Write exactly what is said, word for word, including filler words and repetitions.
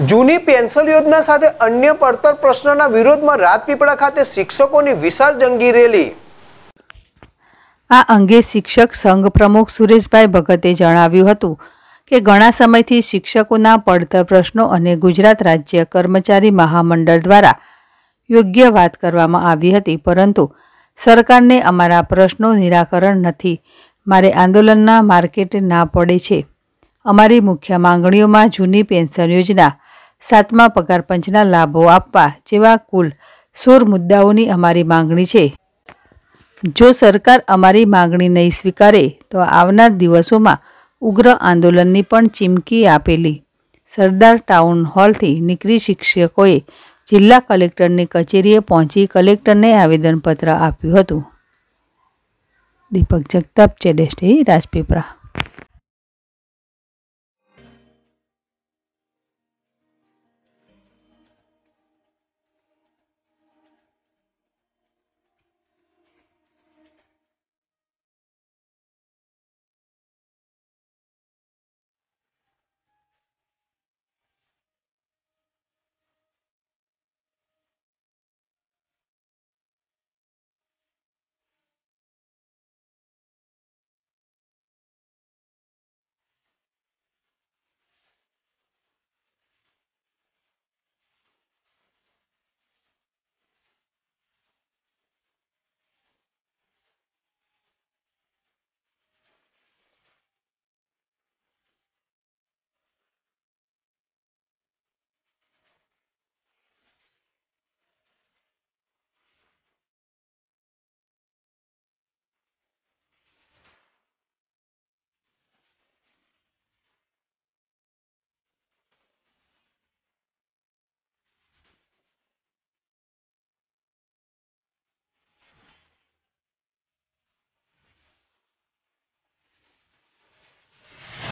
जूनी pension योजना साथे अन्य પડતર પ્રશ્નના વિરોધમાં રાજપીપળા ખાતે શિક્ષકોની વિશાળ જંગી રેલી। આ અંગે શિક્ષક સંઘ પ્રમુખ સુરેશભાઈ ભગતે જણાવ્યું હતું કે ઘણા સમયથી શિક્ષકોના પડતર પ્રશ્નો અને ગુજરાત રાજ્ય કર્મચારી મહામંડળ દ્વારા યોગ્ય વાત કરવામાં આવી હતી, પરંતુ સરકારને અમારા પ્રશ્નો નિરાકરણ નથી। મારે આંદોલનના માર્કેટ ના પડે છે। અમારી મુખ્ય માંગણીઓમાં જૂની પેન્શન યોજના, સાતમા પગાર પંચના લાભો આપવા જેવા કુલ સોળ મુદ્દાઓની અમારી માગણી છે। જો સરકાર અમારી માગણી નહીં સ્વીકારે તો આવનાર દિવસોમાં ઉગ્ર આંદોલનની પણ ચીમકી આપેલી। સરદાર ટાઉન હોલથી નીકળી શિક્ષકોએ જિલ્લા કલેક્ટરની કચેરીએ પહોંચી કલેક્ટરને આવેદનપત્ર આપ્યું હતું। દીપક જગતાપ, ચેડેસ્ટી, રાજપીપળા।